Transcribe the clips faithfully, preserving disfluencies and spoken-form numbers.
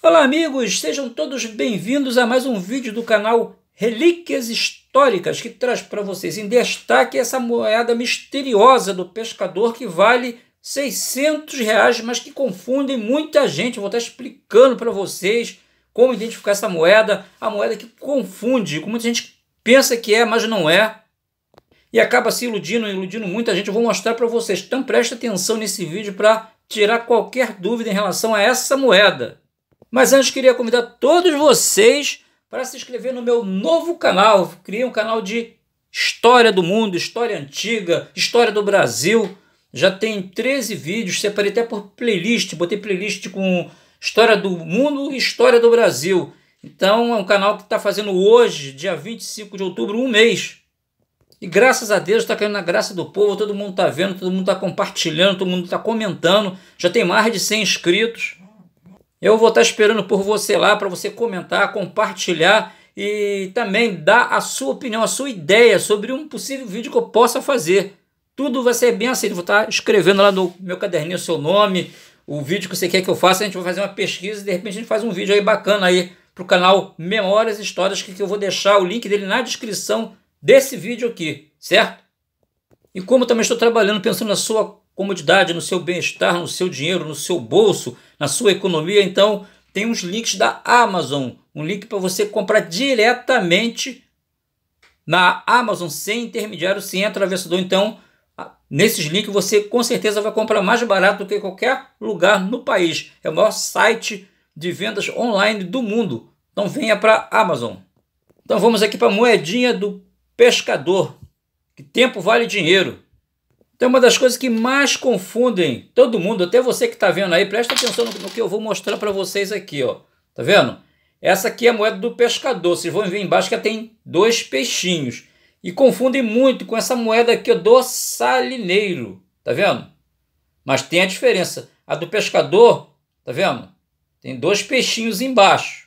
Olá amigos, sejam todos bem-vindos a mais um vídeo do canal Relíquias Históricas, que traz para vocês em destaque essa moeda misteriosa do pescador que vale seiscentos reais, mas que confundem muita gente. Eu vou estar explicando para vocês como identificar essa moeda, a moeda que confunde, como muita gente pensa que é, mas não é, e acaba se iludindo, iludindo muita gente. Eu vou mostrar para vocês, então presta atenção nesse vídeo para tirar qualquer dúvida em relação a essa moeda. Mas antes, queria convidar todos vocês para se inscrever no meu novo canal. Eu criei um canal de história do mundo, história antiga, história do Brasil. Já tem treze vídeos, separei até por playlist. Botei playlist com história do mundo e história do Brasil. Então é um canal que está fazendo hoje, dia vinte e cinco de outubro, um mês. E graças a Deus está caindo na graça do povo. Todo mundo está vendo, todo mundo está compartilhando, todo mundo está comentando. Já tem mais de cem inscritos. Eu vou estar esperando por você lá, para você comentar, compartilhar e também dar a sua opinião, a sua ideia sobre um possível vídeo que eu possa fazer. Tudo vai ser bem aceito. Vou estar escrevendo lá no meu caderninho o seu nome, o vídeo que você quer que eu faça. A gente vai fazer uma pesquisa e de repente a gente faz um vídeo aí bacana aí para o canal Memórias Históricas, que eu vou deixar o link dele na descrição desse vídeo aqui, certo? E como eu também estou trabalhando pensando na sua comodidade, no seu bem-estar, no seu dinheiro, no seu bolso, na sua economia, então tem uns links da Amazon, um link para você comprar diretamente na Amazon, sem intermediário, sem atravessador. Então, nesses links você com certeza vai comprar mais barato do que qualquer lugar no país. É o maior site de vendas online do mundo. Então venha para a Amazon. Então vamos aqui para a moedinha do pescador, que tempo vale dinheiro. Então, uma das coisas que mais confundem todo mundo, até você que está vendo aí, presta atenção no, no que eu vou mostrar para vocês aqui, ó. Tá vendo? Essa aqui é a moeda do pescador. Vocês vão ver embaixo que ela tem dois peixinhos. E confundem muito com essa moeda aqui, ó, do salineiro. Tá vendo? Mas tem a diferença. A do pescador, tá vendo? Tem dois peixinhos embaixo.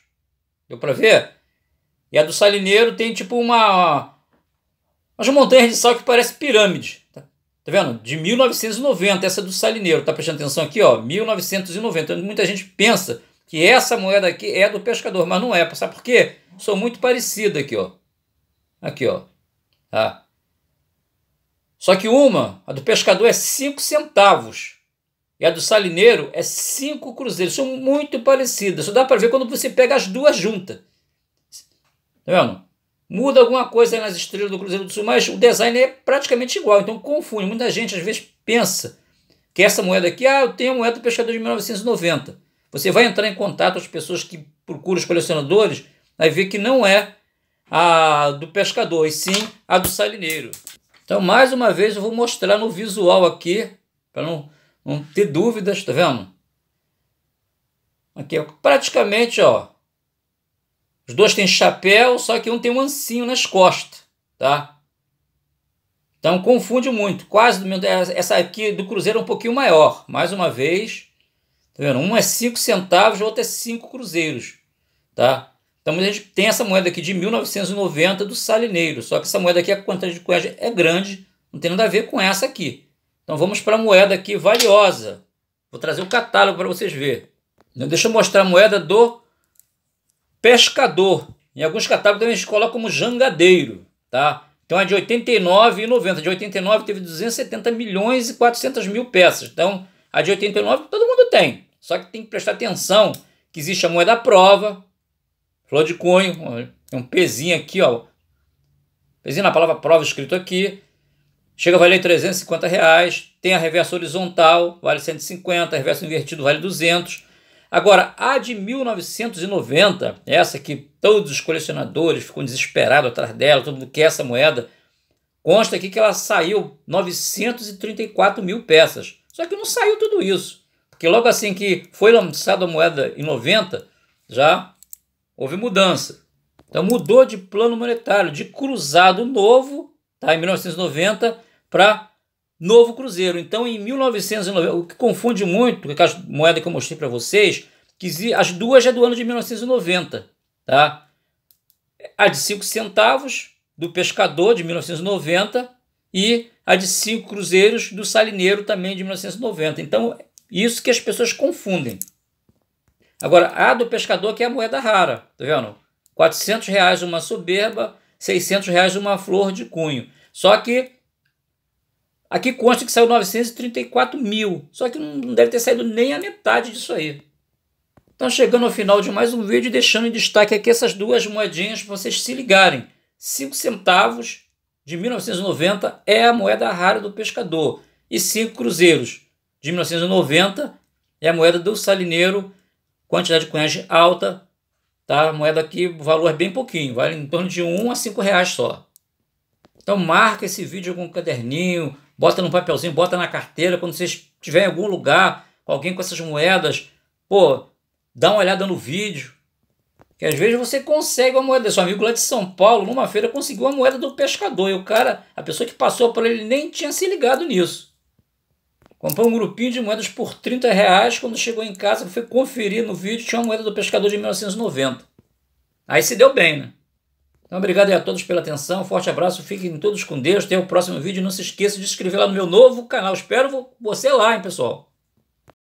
Deu para ver? E a do salineiro tem tipo uma... umas montanhas de sal que parece pirâmide. Tá? Tá vendo? De mil novecentos e noventa, essa é do salineiro. Tá prestando atenção aqui, ó, mil novecentos e noventa. Muita gente pensa que essa moeda aqui é do pescador, mas não é. Sabe por quê? São muito parecidas aqui, ó. Aqui, ó. Tá? Só que uma, a do pescador, é cinco centavos. E a do salineiro é cinco cruzeiros. São muito parecidas. Só dá para ver quando você pega as duas juntas. Tá vendo? Muda alguma coisa nas estrelas do Cruzeiro do Sul, mas o design é praticamente igual, então confunde. Muita gente às vezes pensa que essa moeda aqui, ah, eu tenho a moeda do pescador de mil novecentos e noventa. Você vai entrar em contato com as pessoas que procuram os colecionadores, vai ver que não é a do pescador, e sim a do salineiro. Então, mais uma vez, eu vou mostrar no visual aqui, para não, não ter dúvidas, tá vendo? Aqui, praticamente, ó. Os dois têm chapéu, só que um tem um ancinho nas costas, tá? Então confunde muito. Quase, essa aqui do cruzeiro é um pouquinho maior. Mais uma vez, tá vendo? Um é cinco centavos, o outro é cinco cruzeiros, tá? Então a gente tem essa moeda aqui de mil novecentos e noventa do salineiro, só que essa moeda aqui, a quantidade de coelho é grande, não tem nada a ver com essa aqui. Então vamos para a moeda aqui valiosa. Vou trazer o catálogo para vocês verem. Deixa eu mostrar a moeda do pescador. Em alguns catálogos também a gente coloca como jangadeiro, tá? Então é de oitenta e nove e noventa. De oitenta e nove teve duzentos e setenta milhões e quatrocentas mil peças. Então a de oitenta e nove todo mundo tem. Só que tem que prestar atenção que existe a moeda à prova, flor de cunho, tem um pezinho aqui, ó. Pezinho na palavra prova escrito aqui. Chega a valer trezentos e cinquenta reais. Tem a reversa horizontal, vale cento e cinquenta. A reversa invertido vale duzentos. Agora, a de mil novecentos e noventa, essa que todos os colecionadores ficam desesperados atrás dela, todo mundo quer essa moeda, consta aqui que ela saiu novecentos e trinta e quatro mil peças. Só que não saiu tudo isso, porque logo assim que foi lançada a moeda em noventa, já houve mudança. Então mudou de plano monetário, de cruzado novo, tá, em mil novecentos e noventa, para novo cruzeiro. Então, em mil novecentos e noventa, o que confunde muito com aquela moeda que eu mostrei para vocês, que as duas é do ano de mil novecentos e noventa, tá? A de cinco centavos do pescador de mil novecentos e noventa e a de cinco cruzeiros do salineiro também de mil novecentos e noventa. Então, isso que as pessoas confundem. Agora, a do pescador que é a moeda rara, tá vendo? quatrocentos reais uma soberba, seiscentos reais uma flor de cunho. Só que aqui consta que saiu novecentos e trinta e quatro mil. Só que não deve ter saído nem a metade disso aí. Então, chegando ao final de mais um vídeo, deixando em destaque aqui essas duas moedinhas para vocês se ligarem. cinco centavos de mil novecentos e noventa é a moeda rara do pescador. E cinco cruzeiros de mil novecentos e noventa é a moeda do salineiro. Quantidade de cunhagem alta. Tá? A moeda aqui, o valor é bem pouquinho. Vale em torno de um a cinco reais só. Então, marca esse vídeo com um caderninho. Bota num papelzinho, bota na carteira. Quando você estiver em algum lugar, alguém com essas moedas, pô, dá uma olhada no vídeo. Que às vezes você consegue uma moeda. Seu amigo lá de São Paulo, numa feira, conseguiu uma moeda do pescador. E o cara, a pessoa que passou por ele, nem tinha se ligado nisso. Comprou um grupinho de moedas por trinta reais. Quando chegou em casa, foi conferir no vídeo, tinha uma moeda do pescador de mil novecentos e noventa. Aí se deu bem, né? Então, obrigado aí a todos pela atenção, um forte abraço, fiquem todos com Deus, até o próximo vídeo, não se esqueça de se inscrever lá no meu novo canal, espero você lá, hein, pessoal.